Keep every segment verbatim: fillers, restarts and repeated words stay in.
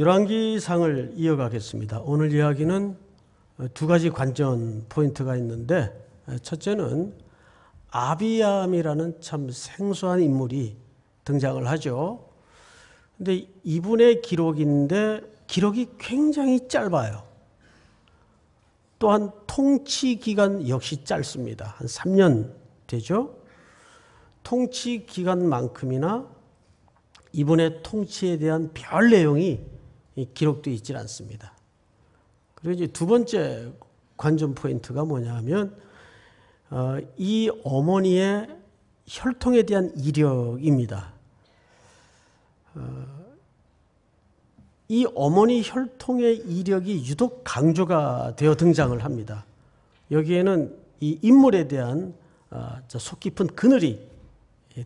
열왕기상을 이어가겠습니다. 오늘 이야기는 두 가지 관전 포인트가 있는데, 첫째는 아비얌이라는 참 생소한 인물이 등장을 하죠. 근데 이분의 기록인데 기록이 굉장히 짧아요. 또한 통치 기간 역시 짧습니다. 한 삼 년 되죠. 통치 기간만큼이나 이분의 통치에 대한 별 내용이 기록되어 있지 않습니다. 그리고 이제 두 번째 관전 포인트가 뭐냐 하면 어, 이 어머니의 혈통에 대한 이력입니다. 어, 이 어머니 혈통의 이력이 유독 강조가 되어 등장을 합니다. 여기에는 이 인물에 대한 어, 속 깊은 그늘이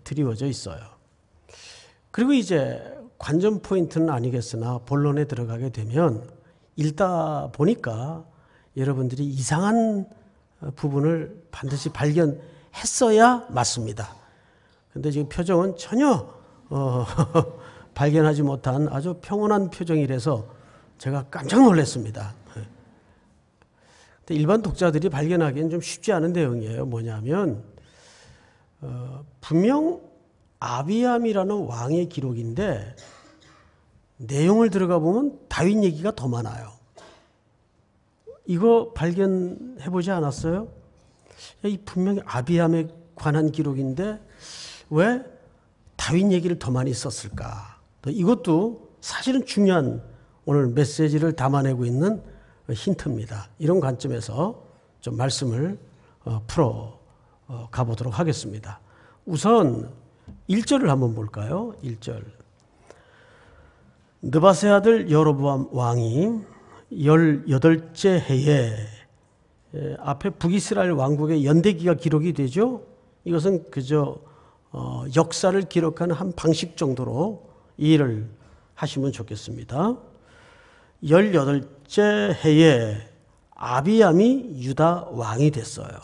드리워져 있어요. 그리고 이제 관전 포인트는 아니겠으나 본론에 들어가게 되면 읽다 보니까 여러분들이 이상한 부분을 반드시 발견했어야 맞습니다. 그런데 지금 표정은 전혀 어, 발견하지 못한 아주 평온한 표정이라서 제가 깜짝 놀랐습니다. 근데 일반 독자들이 발견하기엔 좀 쉽지 않은 내용이에요. 뭐냐면 어, 분명 아비얌이라는 왕의 기록인데 내용을 들어가 보면 다윗 얘기가 더 많아요. 이거 발견해 보지 않았어요? 이 분명히 아비얌에 관한 기록인데 왜 다윗 얘기를 더 많이 썼을까? 이것도 사실은 중요한 오늘 메시지를 담아내고 있는 힌트입니다. 이런 관점에서 좀 말씀을 풀어 가보도록 하겠습니다. 우선 일 절을 한번 볼까요? 일 절. 느밧의 아들 여로보암 왕이 열여덟째 해에, 앞에 북이스라엘 왕국의 연대기가 기록이 되죠. 이것은 그저 어, 역사를 기록하는 한 방식 정도로 이해를 하시면 좋겠습니다. 열여덟째 해에 아비얌이 유다 왕이 됐어요.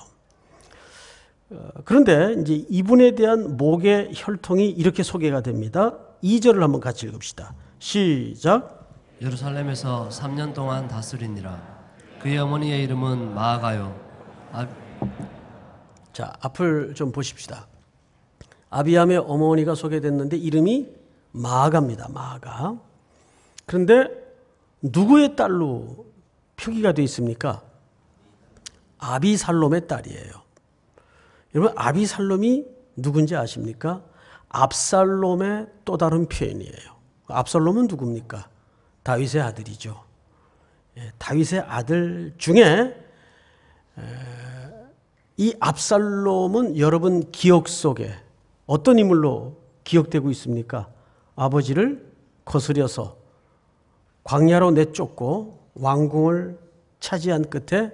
그런데 이제 이분에 대한 목의 혈통이 이렇게 소개가 됩니다. 이 절을 한번 같이 읽읍시다. 시작. 예루살렘에서 삼 년 동안 다스리니라. 그의 어머니의 이름은 마아가요. 아... 자, 앞을 좀 보십시다. 아비얌의 어머니가 소개됐는데 이름이 마아가입니다. 마아가. 그런데 누구의 딸로 표기가 되어 있습니까? 아비살롬의 딸이에요. 여러분, 아비살롬이 누군지 아십니까? 압살롬의 또 다른 표현이에요. 압살롬은 누굽니까? 다윗의 아들이죠. 예, 다윗의 아들 중에 에, 이 압살롬은 여러분 기억 속에 어떤 인물로 기억되고 있습니까? 아버지를 거스려서 광야로 내쫓고 왕궁을 차지한 끝에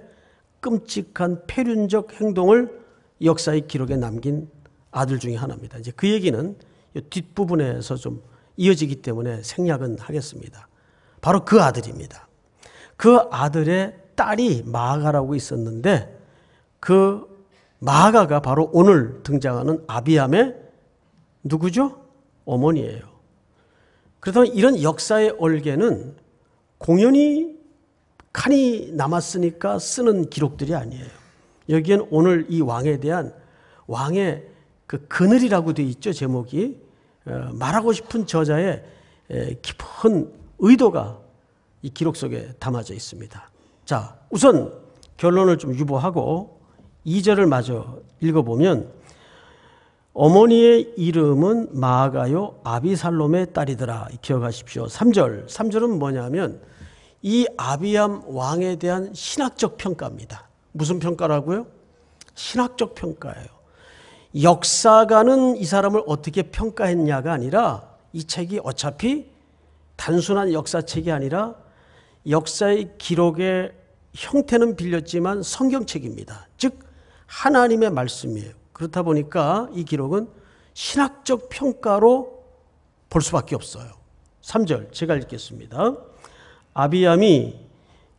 끔찍한 폐륜적 행동을 역사의 기록에 남긴 아들 중에 하나입니다. 이제 그 얘기는 뒷부분에서 좀 이어지기 때문에 생략은 하겠습니다. 바로 그 아들입니다. 그 아들의 딸이 마아가라고 있었는데 그 마아가가 바로 오늘 등장하는 아비얌의 누구죠? 어머니예요. 그렇다면 이런 역사의 얼개는 공연히 칸이 남았으니까 쓰는 기록들이 아니에요. 여기엔 오늘 이 왕에 대한 왕의 그 그늘이라고 되어 있죠. 제목이 말하고 싶은 저자의 깊은 의도가 이 기록 속에 담아져 있습니다. 자, 우선 결론을 좀 유보하고 이 절을 마저 읽어보면 어머니의 이름은 마아가요 아비살롬의 딸이더라. 기억하십시오. 삼 절. 삼 절은 뭐냐면 이 아비얌 왕에 대한 신학적 평가입니다. 무슨 평가라고요? 신학적 평가예요. 역사가는 이 사람을 어떻게 평가했냐가 아니라 이 책이 어차피 단순한 역사책이 아니라 역사의 기록의 형태는 빌렸지만 성경책입니다. 즉 하나님의 말씀이에요. 그렇다 보니까 이 기록은 신학적 평가로 볼 수밖에 없어요. 삼 절 제가 읽겠습니다. 아비얌이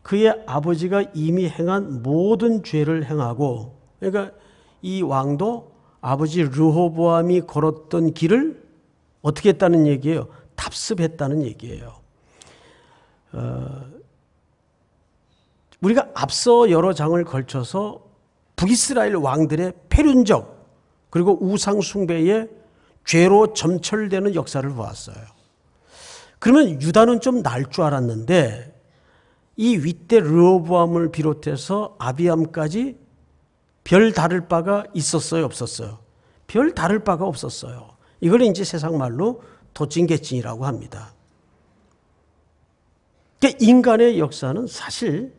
그의 아버지가 이미 행한 모든 죄를 행하고, 그러니까 이 왕도 아버지 르호보암이 걸었던 길을 어떻게 했다는 얘기예요? 답습했다는 얘기예요. 어, 우리가 앞서 여러 장을 걸쳐서 북이스라엘 왕들의 패륜적 그리고 우상 숭배의 죄로 점철되는 역사를 보았어요. 그러면 유다는 좀 날 줄 알았는데 이 윗대 르호보암을 비롯해서 아비얌까지 별 다를 바가 있었어요, 없었어요? 별 다를 바가 없었어요. 이걸 이제 세상 말로 도찐개찐이라고 합니다. 그러니까 인간의 역사는 사실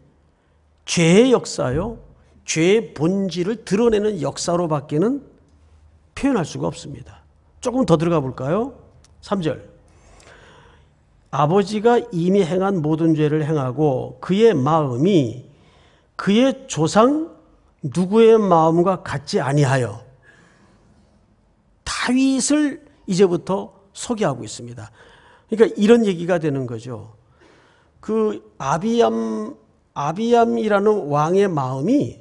죄의 역사요, 죄의 본질을 드러내는 역사로 밖에는 표현할 수가 없습니다. 조금 더 들어가 볼까요? 삼 절. 아버지가 이미 행한 모든 죄를 행하고 그의 마음이 그의 조상 누구의 마음과 같지 아니하여. 다윗을 이제부터 소개하고 있습니다. 그러니까 이런 얘기가 되는 거죠. 그 아비얌, 아비얌이라는 왕의 마음이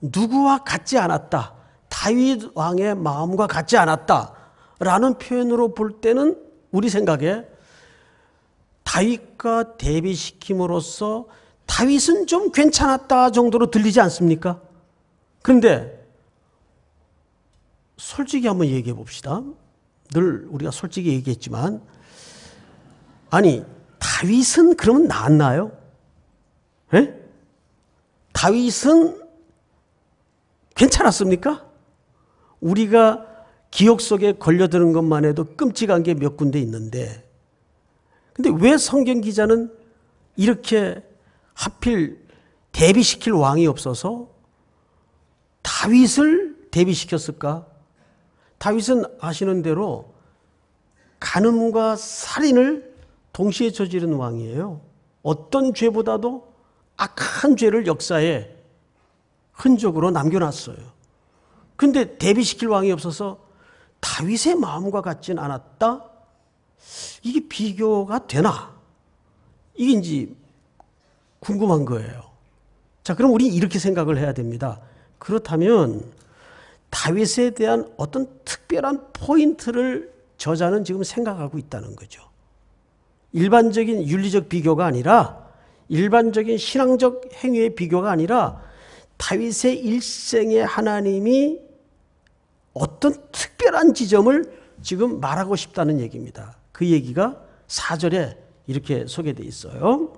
누구와 같지 않았다. 다윗 왕의 마음과 같지 않았다. 라는 표현으로 볼 때는 우리 생각에 다윗과 대비시킴으로써 다윗은 좀 괜찮았다 정도로 들리지 않습니까? 그런데 솔직히 한번 얘기해 봅시다. 늘 우리가 솔직히 얘기했지만 아니 다윗은 그러면 나았나요? 에? 다윗은 괜찮았습니까? 우리가 기억 속에 걸려드는 것만 해도 끔찍한 게 몇 군데 있는데 근데 왜 성경 기자는 이렇게 하필 대비시킬 왕이 없어서 다윗을 대비시켰을까? 다윗은 아시는 대로 간음과 살인을 동시에 저지른 왕이에요. 어떤 죄보다도 악한 죄를 역사에 흔적으로 남겨놨어요. 근데 대비시킬 왕이 없어서 다윗의 마음과 같진 않았다? 이게 비교가 되나? 이게 이제 궁금한 거예요. 자, 그럼 우리 이렇게 생각을 해야 됩니다. 그렇다면 다윗에 대한 어떤 특별한 포인트를 저자는 지금 생각하고 있다는 거죠. 일반적인 윤리적 비교가 아니라 일반적인 신앙적 행위의 비교가 아니라 다윗의 일생에 하나님이 어떤 특별한 지점을 지금 말하고 싶다는 얘기입니다. 그 얘기가 사 절에 이렇게 소개되어 있어요.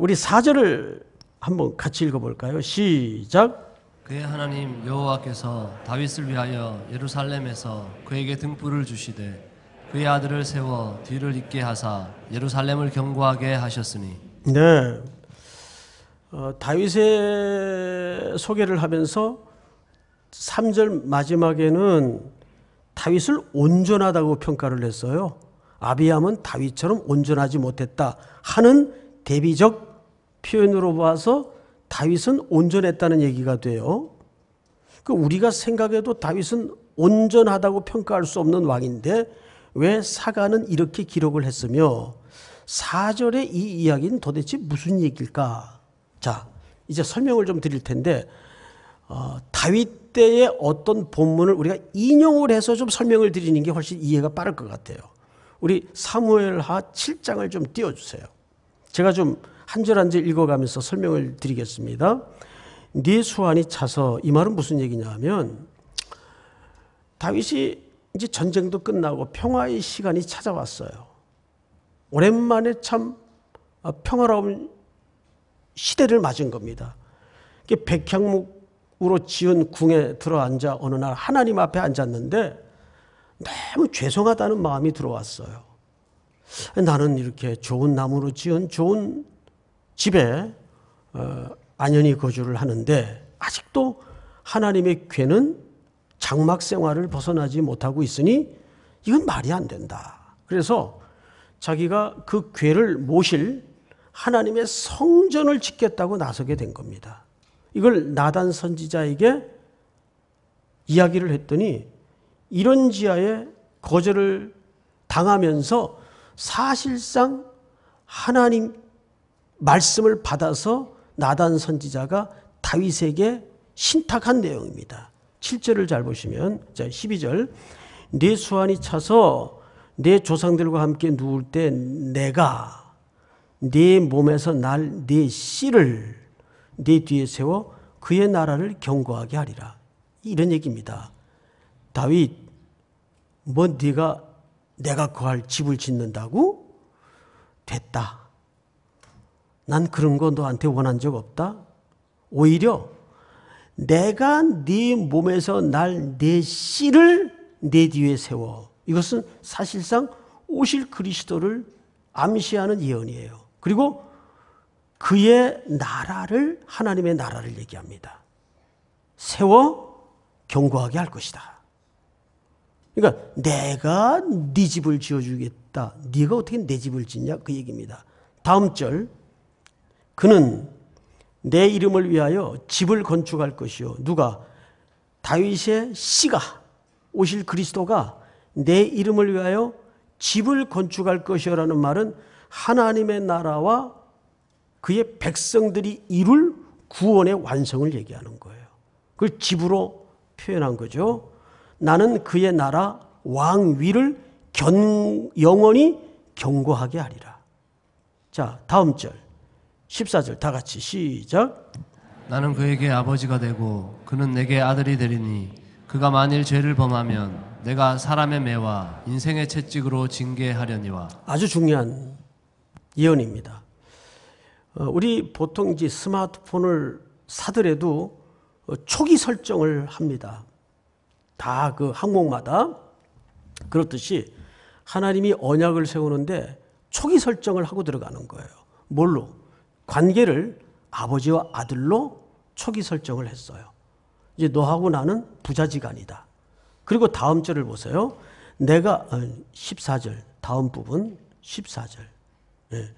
우리 사 절을 한번 같이 읽어볼까요? 시작. 그의 하나님 여호와께서 다윗을 위하여 예루살렘에서 그에게 등불을 주시되 그의 아들을 세워 뒤를 잇게 하사 예루살렘을 견고하게 하셨으니. 네, 어, 다윗의 소개를 하면서 삼 절 마지막에는 다윗을 온전하다고 평가를 했어요. 아비암은 다윗처럼 온전하지 못했다 하는 대비적 표현으로 봐서 다윗은 온전했다는 얘기가 돼요. 우리가 생각해도 다윗은 온전하다고 평가할 수 없는 왕인데 왜 사가는 이렇게 기록을 했으며 사 절의 이 이야기는 도대체 무슨 얘기일까? 자, 이제 설명을 좀 드릴 텐데 어, 다윗 때의 어떤 본문을 우리가 인용을 해서 좀 설명을 드리는 게 훨씬 이해가 빠를 것 같아요. 우리 사무엘하 칠 장을 좀 띄워주세요. 제가 좀 한 절 한 절 읽어가면서 설명을 드리겠습니다. 네 수완이 차서. 이 말은 무슨 얘기냐 하면 다윗이 이제 전쟁도 끝나고 평화의 시간이 찾아왔어요. 오랜만에 참 평화로운 시대를 맞은 겁니다. 이게 백향목 우로 지은 궁에 들어앉아 어느 날 하나님 앞에 앉았는데 너무 죄송하다는 마음이 들어왔어요. 나는 이렇게 좋은 나무로 지은 좋은 집에 어, 안연히 거주를 하는데 아직도 하나님의 궤는 장막 생활을 벗어나지 못하고 있으니 이건 말이 안 된다. 그래서 자기가 그 궤를 모실 하나님의 성전을 짓겠다고 나서게 된 겁니다. 이걸 나단 선지자에게 이야기를 했더니 이런 지하에 거절을 당하면서 사실상 하나님 말씀을 받아서 나단 선지자가 다윗에게 신탁한 내용입니다. 칠 절을 잘 보시면 자 십이 절. 네 수완이 차서 네 조상들과 함께 누울 때 내가 네 몸에서 날 네 씨를 네 뒤에 세워 그의 나라를 견고하게 하리라. 이런 얘기입니다. 다윗, 뭐 네가 내가 거할 집을 짓는다고? 됐다. 난 그런 거 너한테 원한 적 없다. 오히려 내가 네 몸에서 날 네 씨를 네 뒤에 세워. 이것은 사실상 오실 그리스도를 암시하는 예언이에요. 그리고 그의 나라를, 하나님의 나라를 얘기합니다. 세워 견고하게 할 것이다. 그러니까 내가 네 집을 지어주겠다. 네가 어떻게 내 집을 짓냐? 그 얘기입니다. 다음 절, 그는 내 이름을 위하여 집을 건축할 것이요. 누가? 다윗의 씨가, 오실 그리스도가 내 이름을 위하여 집을 건축할 것이요라는 말은 하나님의 나라와 그의 백성들이 이룰 구원의 완성을 얘기하는 거예요. 그걸 집으로 표현한 거죠. 나는 그의 나라 왕위를 견, 영원히 견고하게 하리라. 자, 다음 절 십사 절 다 같이 시작. 나는 그에게 아버지가 되고 그는 내게 아들이 되리니 그가 만일 죄를 범하면 내가 사람의 매와 인생의 채찍으로 징계하려니와. 아주 중요한 예언입니다. 우리 보통 이제 스마트폰을 사더라도 초기 설정을 합니다. 다 그 항목마다 그렇듯이 하나님이 언약을 세우는데 초기 설정을 하고 들어가는 거예요. 뭘로? 관계를 아버지와 아들로 초기 설정을 했어요. 이제 너하고 나는 부자지간이다. 그리고 다음 절을 보세요. 내가 십사 절 다음 부분 십사 절. 예.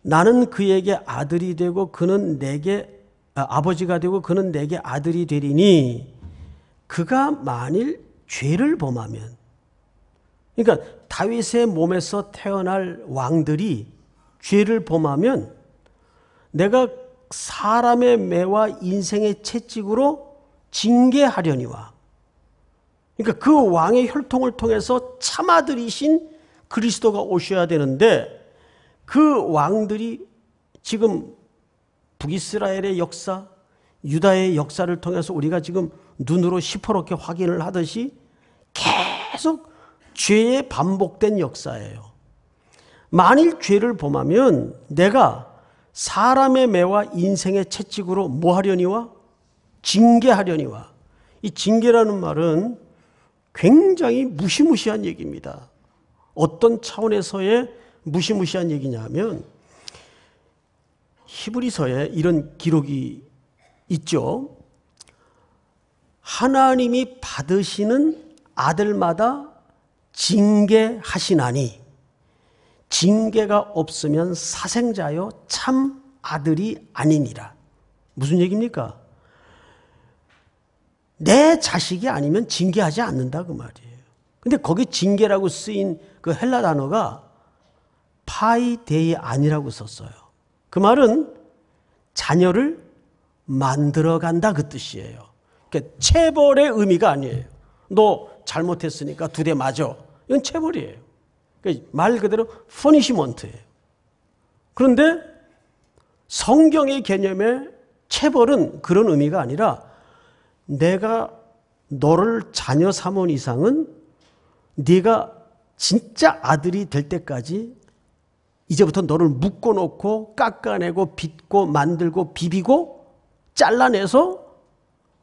나는 그에게 아들이 되고 그는 내게 아, 아버지가 되고 그는 내게 아들이 되리니 그가 만일 죄를 범하면. 그러니까 다윗의 몸에서 태어날 왕들이 죄를 범하면 내가 사람의 매와 인생의 채찍으로 징계하려니와. 그러니까 그 왕의 혈통을 통해서 참아들이신 그리스도가 오셔야 되는데 그 왕들이 지금 북이스라엘의 역사, 유다의 역사를 통해서 우리가 지금 눈으로 시퍼렇게 확인을 하듯이 계속 죄의 반복된 역사예요. 만일 죄를 범하면 내가 사람의 매와 인생의 채찍으로 뭐 하려니와? 징계하려니와. 이 징계라는 말은 굉장히 무시무시한 얘기입니다. 어떤 차원에서의 무시무시한 얘기냐 하면 히브리서에 이런 기록이 있죠. 하나님이 받으시는 아들마다 징계하시나니 징계가 없으면 사생자요 참 아들이 아니니라. 무슨 얘기입니까? 내 자식이 아니면 징계하지 않는다 그 말이에요. 근데 거기 징계라고 쓰인 그 헬라 단어가 파이데이 아니라고 썼어요. 그 말은 자녀를 만들어간다 그 뜻이에요. 그러니까 체벌의 의미가 아니에요. 너 잘못했으니까 두 대 맞아. 이건 체벌이에요. 그러니까 말 그대로 퍼니시먼트예요. 그런데 성경의 개념의 체벌은 그런 의미가 아니라 내가 너를 자녀 삼은 이상은 네가 진짜 아들이 될 때까지 이제부터 너를 묶어놓고 깎아내고 빚고 만들고 비비고 잘라내서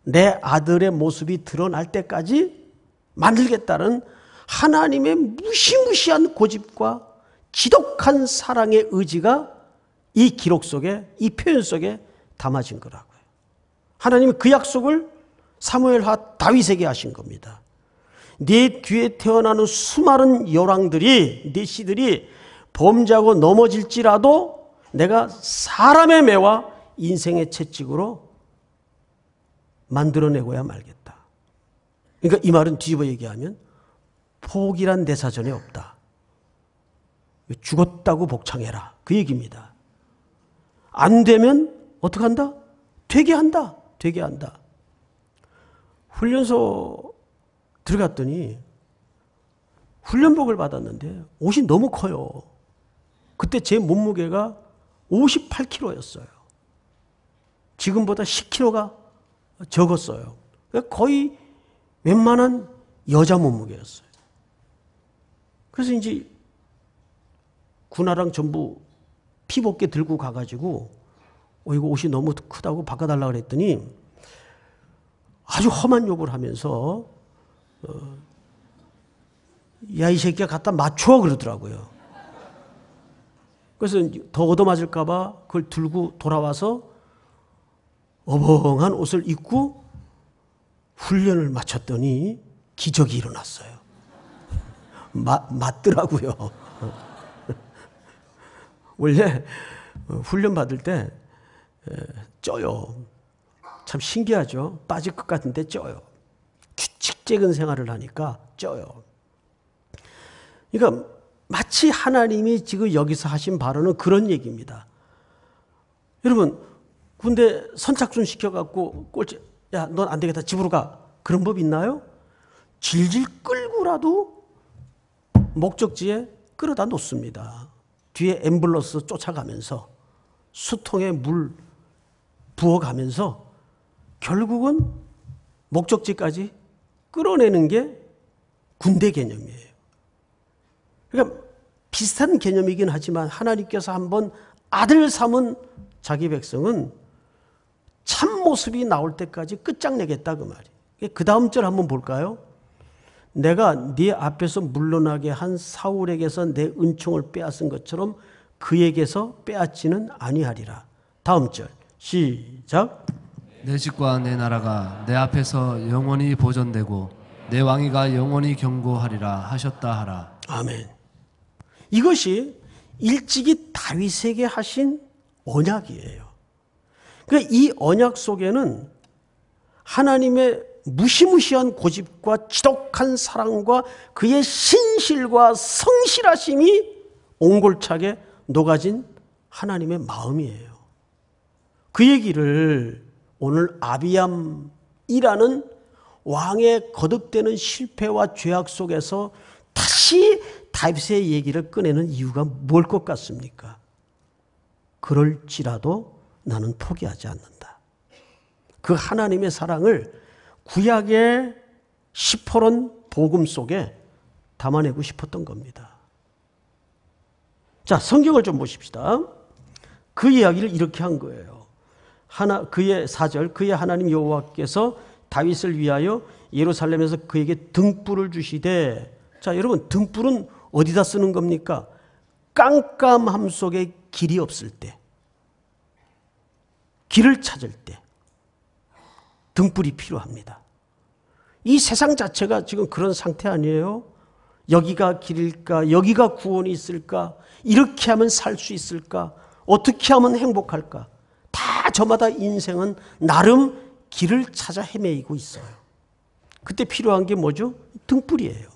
내 아들의 모습이 드러날 때까지 만들겠다는 하나님의 무시무시한 고집과 지독한 사랑의 의지가 이 기록 속에, 이 표현 속에 담아진 거라고요. 하나님이 그 약속을 사무엘하 다윗에게 하신 겁니다. 네 뒤에 태어나는 수많은 열왕들이, 네 씨들이 범죄하고 넘어질지라도 내가 사람의 매와 인생의 채찍으로 만들어내고야 말겠다. 그러니까 이 말은 뒤집어 얘기하면 포기란 내 사전에 없다. 죽었다고 복창해라. 그 얘기입니다. 안 되면 어떻게 한다? 되게 한다. 되게 한다. 훈련소 들어갔더니 훈련복을 받았는데 옷이 너무 커요. 그때 제 몸무게가 오십팔 킬로그램였어요. 지금보다 십 킬로그램가 적었어요. 그러니까 거의 웬만한 여자 몸무게였어요. 그래서 이제 군화랑 전부 피벗게 들고 가가지고 어, 이거 옷이 너무 크다고 바꿔달라 그랬더니 아주 험한 욕을 하면서 어, 야, 이 새끼야 갖다 맞춰 그러더라고요. 그래서 더 얻어맞을까 봐 그걸 들고 돌아와서 어벙한 옷을 입고 훈련을 마쳤더니 기적이 일어났어요. 맞, 맞더라고요. 원래 훈련 받을 때 쪄요. 참 신기하죠. 빠질 것 같은데 쪄요. 규칙적인 생활을 하니까 쪄요. 그러니까 마치 하나님이 지금 여기서 하신 바로는 그런 얘기입니다. 여러분, 군대 선착순 시켜갖고 꼴찌, 야, 넌 안 되겠다, 집으로 가. 그런 법 있나요? 질질 끌고라도 목적지에 끌어다 놓습니다. 뒤에 앰뷸런스 쫓아가면서 수통에 물 부어가면서 결국은 목적지까지 끌어내는 게 군대 개념이에요. 그러니까 비슷한 개념이긴 하지만 하나님께서 한번 아들 삼은 자기 백성은 참모습이 나올 때까지 끝장내겠다 그 말이에요. 그 다음 절 한번 볼까요? 내가 네 앞에서 물러나게 한 사울에게서 내 은총을 빼앗은 것처럼 그에게서 빼앗지는 아니하리라. 다음 절 시작. 내 집과 내 나라가 내 앞에서 영원히 보존되고 내 왕위가 영원히 경고하리라 하셨다 하라. 아멘. 이것이 일찍이 다윗에게 하신 언약이에요. 그러니까 이 언약 속에는 하나님의 무시무시한 고집과 지독한 사랑과 그의 신실과 성실하심이 옹골차게 녹아진 하나님의 마음이에요. 그 얘기를 오늘 아비얌이라는 왕의 거듭되는 실패와 죄악 속에서 다시 다윗의 얘기를 꺼내는 이유가 뭘 것 같습니까? 그럴지라도 나는 포기하지 않는다. 그 하나님의 사랑을 구약의 시퍼런 복음 속에 담아내고 싶었던 겁니다. 자, 성경을 좀 보십시다. 그 이야기를 이렇게 한 거예요. 하나, 그의 사 절, 그의 하나님 여호와께서 다윗을 위하여 예루살렘에서 그에게 등불을 주시되. 자, 여러분, 등불은 어디다 쓰는 겁니까? 깜깜함 속에 길이 없을 때, 길을 찾을 때 등불이 필요합니다. 이 세상 자체가 지금 그런 상태 아니에요? 여기가 길일까? 여기가 구원이 있을까? 이렇게 하면 살 수 있을까? 어떻게 하면 행복할까? 다 저마다 인생은 나름 길을 찾아 헤매이고 있어요. 그때 필요한 게 뭐죠? 등불이에요.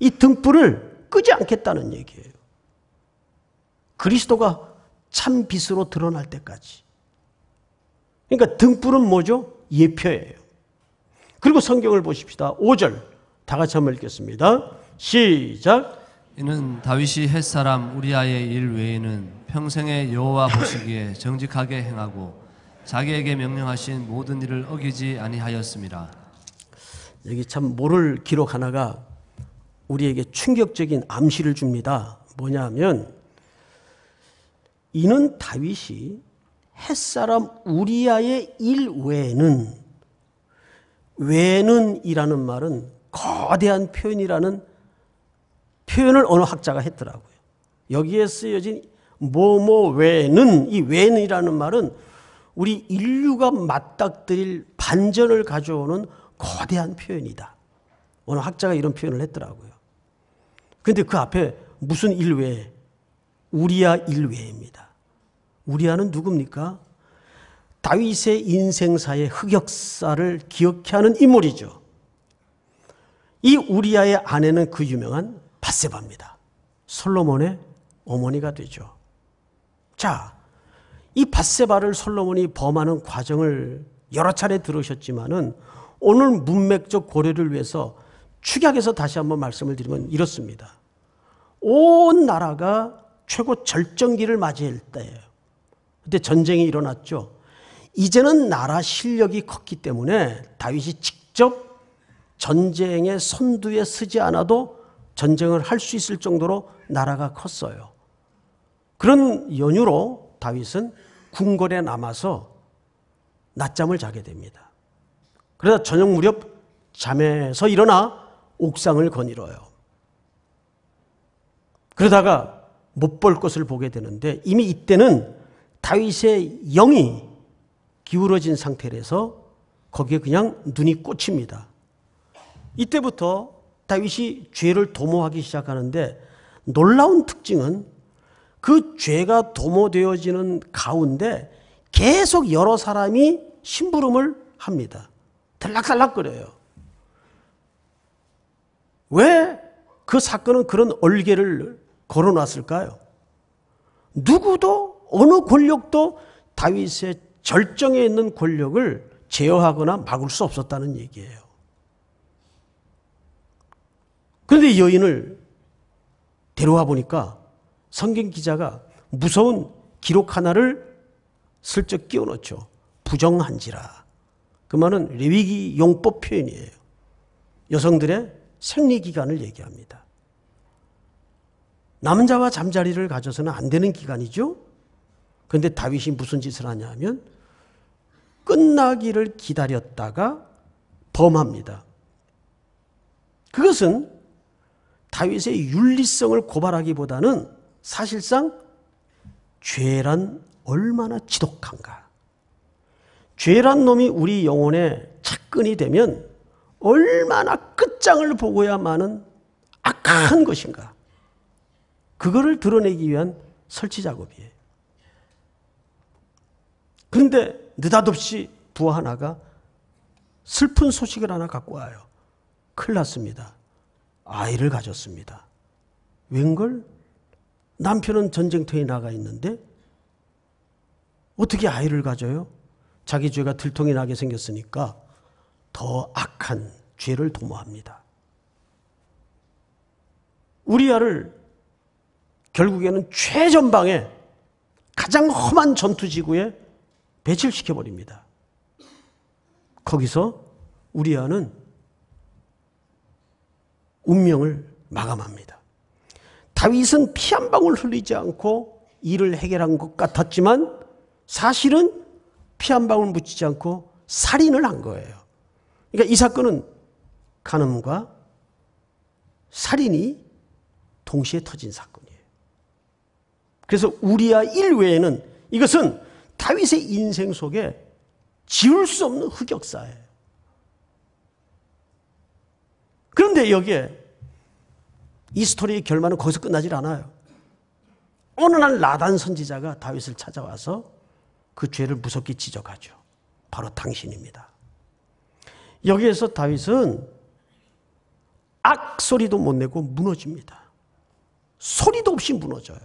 이 등불을 끄지 않겠다는 얘기예요. 그리스도가 참 빛으로 드러날 때까지. 그러니까 등불은 뭐죠? 예표예요. 그리고 성경을 보십시다. 오 절 다 같이 한번 읽겠습니다. 시작. 이는 다윗이 햇사람 우리아의 일 외에는 평생에 여호와 보시기에 정직하게 행하고 자기에게 명령하신 모든 일을 어기지 아니하였습니다. 여기 참 모를 기록 하나가 우리에게 충격적인 암시를 줍니다. 뭐냐 하면 이는 다윗이 햇사람 우리아의 일 외에는, 외에는 이라는 말은 거대한 표현이라는 표현을 어느 학자가 했더라고요. 여기에 쓰여진 뭐뭐 외에는, 이 외에는 이라는 말은 우리 인류가 맞닥뜨릴 반전을 가져오는 거대한 표현이다. 어느 학자가 이런 표현을 했더라고요. 근데 그 앞에 무슨 일외? 우리아 일외입니다. 우리아는 누굽니까? 다윗의 인생사의 흑역사를 기억케 하는 인물이죠. 이 우리아의 아내는 그 유명한 밧세바입니다. 솔로몬의 어머니가 되죠. 자, 이 밧세바를 솔로몬이 범하는 과정을 여러 차례 들으셨지만은 오늘 문맥적 고려를 위해서 축약해서 다시 한번 말씀을 드리면 이렇습니다. 온 나라가 최고 절정기를 맞이할 때예요. 그때 전쟁이 일어났죠. 이제는 나라 실력이 컸기 때문에 다윗이 직접 전쟁의 선두에 서지 않아도 전쟁을 할 수 있을 정도로 나라가 컸어요. 그런 연유로 다윗은 궁궐에 남아서 낮잠을 자게 됩니다. 그러다 저녁 무렵 잠에서 일어나 옥상을 거닐어요. 그러다가 못 볼 것을 보게 되는데, 이미 이때는 다윗의 영이 기울어진 상태라서 거기에 그냥 눈이 꽂힙니다. 이때부터 다윗이 죄를 도모하기 시작하는데, 놀라운 특징은 그 죄가 도모되어지는 가운데 계속 여러 사람이 심부름을 합니다. 들락달락거려요. 왜 그 사건은 그런 얼개를 걸어놨을까요? 누구도, 어느 권력도 다윗의 절정에 있는 권력을 제어하거나 막을 수 없었다는 얘기예요. 그런데 이 여인을 데려와 보니까 성경 기자가 무서운 기록 하나를 슬쩍 끼워 넣죠. 부정한지라. 그 말은 레위기 용법 표현이에요. 여성들의 생리기간을 얘기합니다. 남자와 잠자리를 가져서는 안 되는 기간이죠. 그런데 다윗이 무슨 짓을 하냐 하면 끝나기를 기다렸다가 범합니다. 그것은 다윗의 윤리성을 고발하기보다는 사실상 죄란 얼마나 지독한가. 죄란 놈이 우리 영혼에 착근이 되면 얼마나 끝장을 보고야만은 악한 것인가. 그거를 드러내기 위한 설치 작업이에요. 그런데 느닷없이 부하 하나가 슬픈 소식을 하나 갖고 와요. 큰일 났습니다. 아이를 가졌습니다. 웬걸? 남편은 전쟁터에 나가 있는데 어떻게 아이를 가져요? 자기 죄가 들통이 나게 생겼으니까 더 악한 죄를 도모합니다. 우리아를 결국에는 최전방에, 가장 험한 전투지구에 배치시켜버립니다. 거기서 우리아는 운명을 마감합니다. 다윗은 피 한 방울 흘리지 않고 일을 해결한 것 같았지만 사실은 피 한 방울 묻히지 않고 살인을 한 거예요. 그러니까 이 사건은 간음과 살인이 동시에 터진 사건이에요. 그래서 우리아 일 외에는 이것은 다윗의 인생 속에 지울 수 없는 흑역사예요. 그런데 여기에 이 스토리의 결말은 거기서 끝나질 않아요. 어느 날 나단 선지자가 다윗을 찾아와서 그 죄를 무섭게 지적하죠. 바로 당신입니다. 여기에서 다윗은 악 소리도 못 내고 무너집니다. 소리도 없이 무너져요.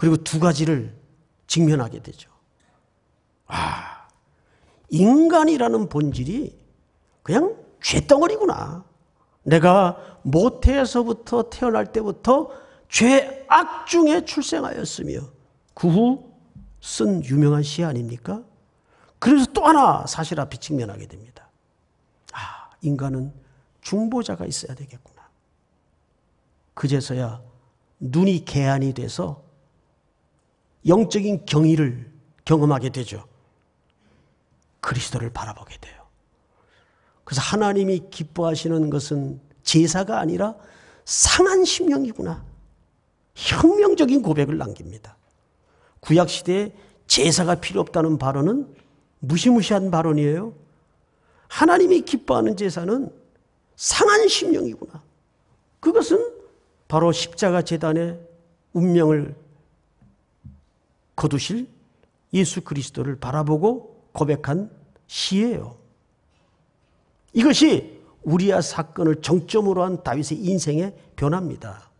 그리고 두 가지를 직면하게 되죠. 아, 인간이라는 본질이 그냥 죄덩어리구나. 내가 모태에서부터 태어날 때부터 죄악 중에 출생하였으며, 그 후 쓴 유명한 시 아닙니까? 그래서 또 하나 사실 앞에 직면하게 됩니다. 아, 인간은 중보자가 있어야 되겠구나. 그제서야 눈이 개안이 돼서 영적인 경의를 경험하게 되죠. 그리스도를 바라보게 돼요. 그래서 하나님이 기뻐하시는 것은 제사가 아니라 상한 심령이구나. 혁명적인 고백을 남깁니다. 구약시대에 제사가 필요 없다는 발언은 무시무시한 발언이에요. 하나님이 기뻐하는 제사는 상한 심령이구나. 그것은 바로 십자가 제단의 운명을 거두실 예수 그리스도를 바라보고 고백한 시예요. 이것이 우리아 사건을 정점으로 한 다윗의 인생의 변화입니다.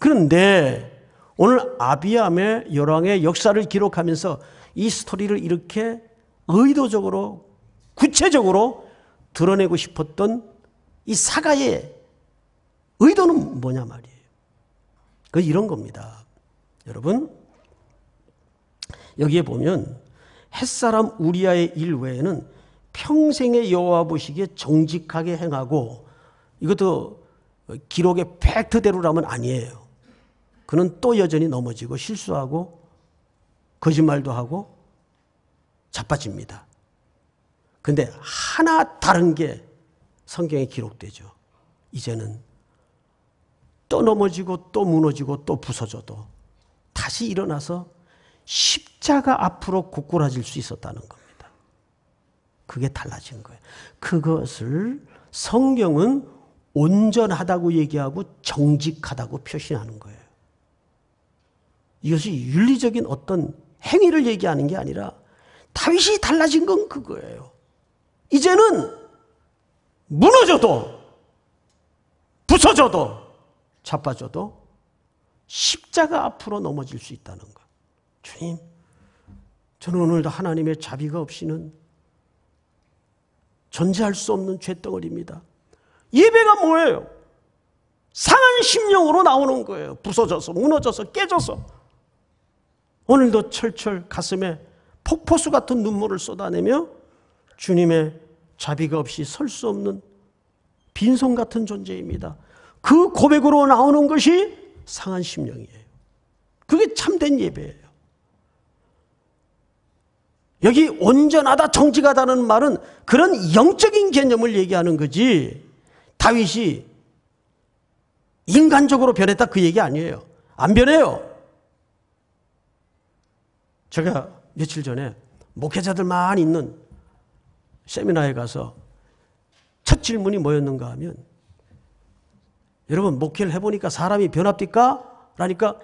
그런데 오늘 아비얌의 열왕의 역사를 기록하면서 이 스토리를 이렇게 의도적으로 구체적으로 드러내고 싶었던 이 사가의 의도는 뭐냐 말이에요. 그 이런 겁니다. 여러분, 여기에 보면 햇사람 우리아의 일 외에는 평생에 여호와 보시기에 정직하게 행하고, 이것도 기록의 팩트대로라면 아니에요. 그는 또 여전히 넘어지고 실수하고 거짓말도 하고 자빠집니다. 근데 하나 다른 게 성경에 기록되죠. 이제는 또 넘어지고 또 무너지고 또 부서져도 다시 일어나서 십자가 앞으로 고꾸라질 수 있었다는 겁니다. 그게 달라진 거예요. 그것을 성경은 온전하다고 얘기하고 정직하다고 표시하는 거예요. 이것이 윤리적인 어떤 행위를 얘기하는 게 아니라 다윗이 달라진 건 그거예요. 이제는 무너져도 부서져도 자빠져도 십자가 앞으로 넘어질 수 있다는 것. 주님, 저는 오늘도 하나님의 자비가 없이는 존재할 수 없는 죄덩어리입니다. 예배가 뭐예요? 상한 심령으로 나오는 거예요. 부서져서 무너져서 깨져서. 오늘도 철철 가슴에 폭포수 같은 눈물을 쏟아내며 주님의 자비가 없이 설 수 없는 빈손 같은 존재입니다. 그 고백으로 나오는 것이 상한 심령이에요. 그게 참된 예배예요. 여기 온전하다, 정직하다는 말은 그런 영적인 개념을 얘기하는 거지 다윗이 인간적으로 변했다 그 얘기 아니에요. 안 변해요. 제가 며칠 전에 목회자들만 있는 세미나에 가서 첫 질문이 뭐였는가 하면, 여러분 목회를 해보니까 사람이 변합니까? 라니까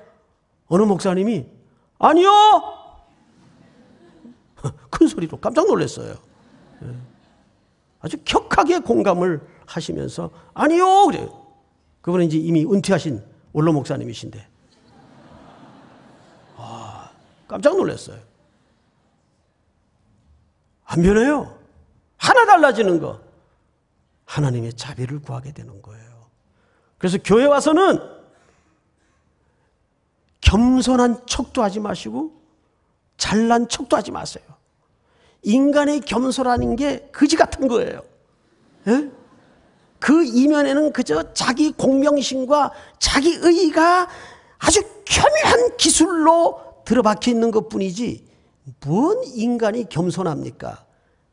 어느 목사님이 아니요! 큰 소리로 깜짝 놀랐어요. 아주 격하게 공감을 하시면서 아니요! 그래요. 그분은 이제 이미 은퇴하신 원로 목사님이신데 아, 깜짝 놀랐어요. 안 변해요. 하나 달라지는 거, 하나님의 자비를 구하게 되는 거예요. 그래서 교회 와서는 겸손한 척도 하지 마시고 잘난 척도 하지 마세요. 인간의 겸손하는 게 거지 같은 거예요. 예? 그 이면에는 그저 자기 공명심과 자기 의의가 아주 첨예한 기술로 들어박혀 있는 것뿐이지 뭔 인간이 겸손합니까?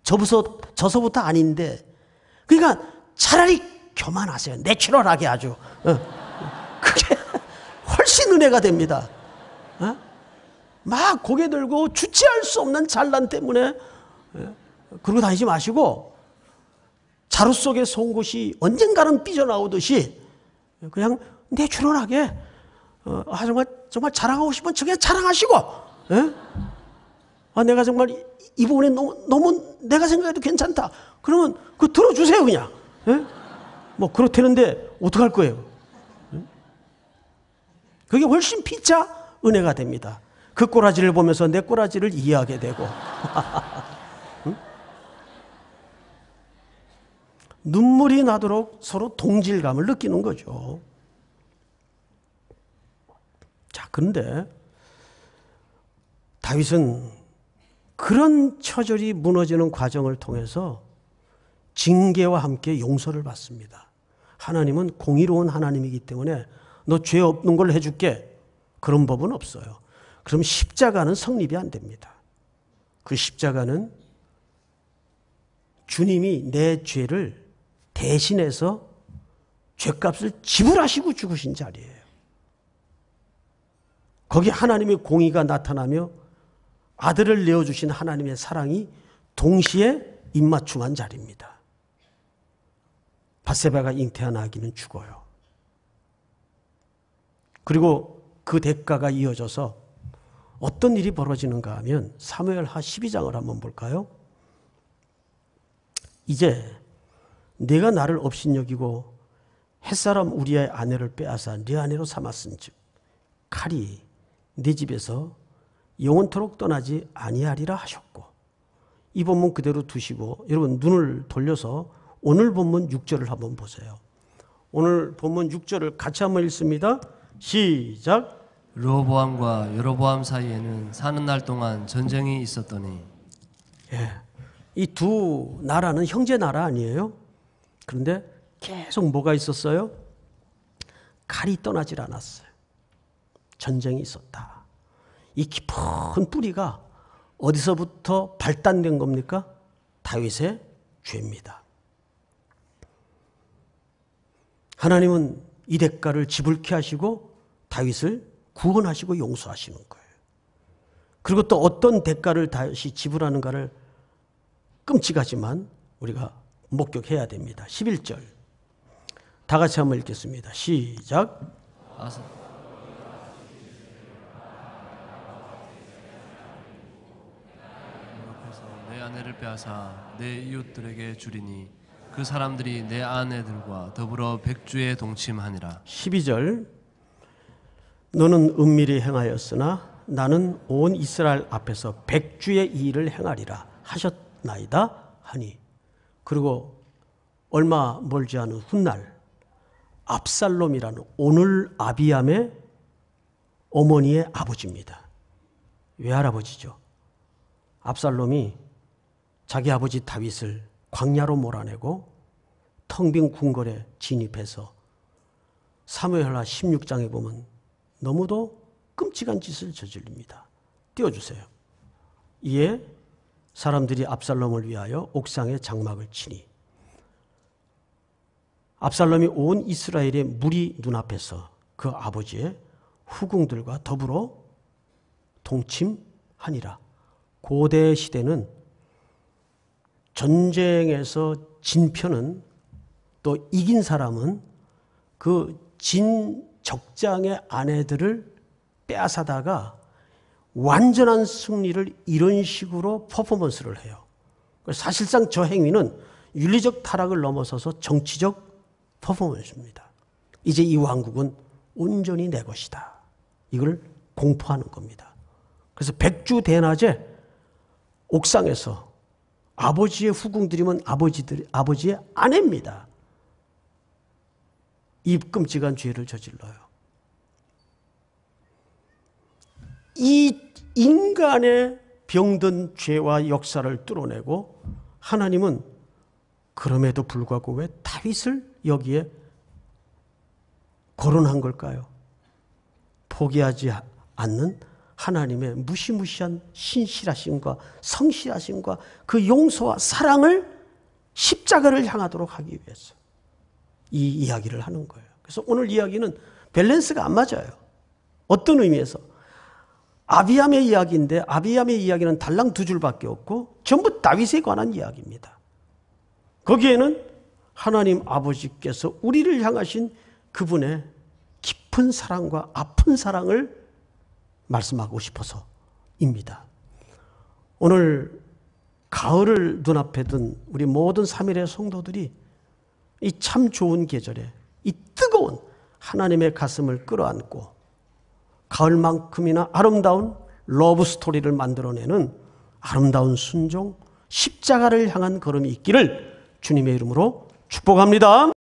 저부터, 저서부터 아닌데. 그러니까 차라리 교만하세요. 내추럴하게 아주. 그게 훨씬 은혜가 됩니다. 막 고개 들고 주체할 수 없는 잘난 때문에 그러고 다니지 마시고, 자루 속에 송곳이 언젠가는 삐져나오듯이 그냥 내추럴하게, 어, 아, 정말, 정말 자랑하고 싶으면 저게 자랑하시고, 예? 아, 내가 정말 이, 이 부분에 너무, 너무 내가 생각해도 괜찮다. 그러면 그거 들어주세요, 그냥. 예? 뭐, 그렇다는데 어떡할 거예요? 예? 그게 훨씬 피차 은혜가 됩니다. 그 꼬라지를 보면서 내 꼬라지를 이해하게 되고. 눈물이 나도록 서로 동질감을 느끼는 거죠. 자, 그런데 다윗은 그런 처절히 무너지는 과정을 통해서 징계와 함께 용서를 받습니다. 하나님은 공의로운 하나님이기 때문에 너 죄 없는 걸 해줄게, 그런 법은 없어요. 그럼 십자가는 성립이 안 됩니다. 그 십자가는 주님이 내 죄를 대신해서 죄값을 지불하시고 죽으신 자리예요. 거기 하나님의 공의가 나타나며 아들을 내어주신 하나님의 사랑이 동시에 입맞춤한 자리입니다. 밧세바가 잉태한 아기는 죽어요. 그리고 그 대가가 이어져서 어떤 일이 벌어지는가 하면 사무엘하 십이 장을 한번 볼까요? 이제 내가 나를 업신여기고 햇사람 우리아의 아내를 빼앗아 네 아내로 삼았은즉 칼이 네 집에서 영원토록 떠나지 아니하리라 하셨고. 이 본문 그대로 두시고 여러분 눈을 돌려서 오늘 본문 육 절을 한번 보세요. 오늘 본문 육 절을 같이 한번 읽습니다. 시작. 르호보암과 여로보암 사이에는 사는 날 동안 전쟁이 있었더니. 예, 이 두 나라는 형제 나라 아니에요? 그런데 계속 뭐가 있었어요? 칼이 떠나질 않았어요. 전쟁이 있었다. 이 깊은 뿌리가 어디서부터 발단된 겁니까? 다윗의 죄입니다. 하나님은 이 대가를 지불케 하시고 다윗을 구원하시고 용서하시는 거예요. 그리고 또 어떤 대가를 다시 지불하는가를 끔찍하지만 우리가 목격해야 됩니다. 십일 절 다 같이 한번 읽겠습니다. 시작. 아사. 아내를 빼앗아 내 이웃들에게 주리니 그 사람들이 내 아내들과 더불어 백주에 동침하니라. 십이 절 너는 은밀히 행하였으나 나는 온 이스라엘 앞에서 백주의 일을 행하리라 하셨나이다 하니. 그리고 얼마 멀지 않은 훗날 압살롬이라는 오늘 아비얌의 어머니의 아버지입니다. 외할아버지죠. 압살롬이 자기 아버지 다윗을 광야로 몰아내고 텅 빈 궁궐에 진입해서 사무엘하 십육 장에 보면 너무도 끔찍한 짓을 저질릅니다. 띄워주세요. 이에 사람들이 압살롬을 위하여 옥상에 장막을 치니 압살롬이 온 이스라엘의 무리 눈앞에서 그 아버지의 후궁들과 더불어 동침하니라. 고대 시대는 전쟁에서 진 편은 또 이긴 사람은 그 진 적장의 아내들을 빼앗아다가 완전한 승리를 이런 식으로 퍼포먼스를 해요. 사실상 저 행위는 윤리적 타락을 넘어서서 정치적 퍼포먼스입니다. 이제 이 왕국은 온전히 내 것이다. 이걸 공포하는 겁니다. 그래서 백주 대낮에 옥상에서 아버지의 후궁들이면 아버지들, 아버지의 아내입니다. 이 끔찍한 죄를 저질러요. 이 인간의 병든 죄와 역사를 뚫어내고 하나님은 그럼에도 불구하고 왜 다윗을 여기에 거론한 걸까요? 포기하지 않는 하나님의 무시무시한 신실하심과 성실하심과 그 용서와 사랑을 십자가를 향하도록 하기 위해서 이 이야기를 하는 거예요. 그래서 오늘 이야기는 밸런스가 안 맞아요. 어떤 의미에서 아비암의 이야기인데 아비암의 이야기는 달랑 두 줄밖에 없고 전부 다윗에 관한 이야기입니다. 거기에는 하나님 아버지께서 우리를 향하신 그분의 깊은 사랑과 아픈 사랑을 말씀하고 싶어서입니다. 오늘 가을을 눈앞에 둔 우리 모든 삼일의 성도들이 이 참 좋은 계절에 이 뜨거운 하나님의 가슴을 끌어안고 가을만큼이나 아름다운 러브스토리를 만들어내는 아름다운 순종, 십자가를 향한 걸음이 있기를 주님의 이름으로 축복합니다.